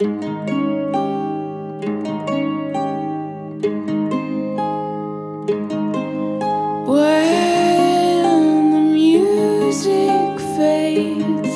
When the music fades,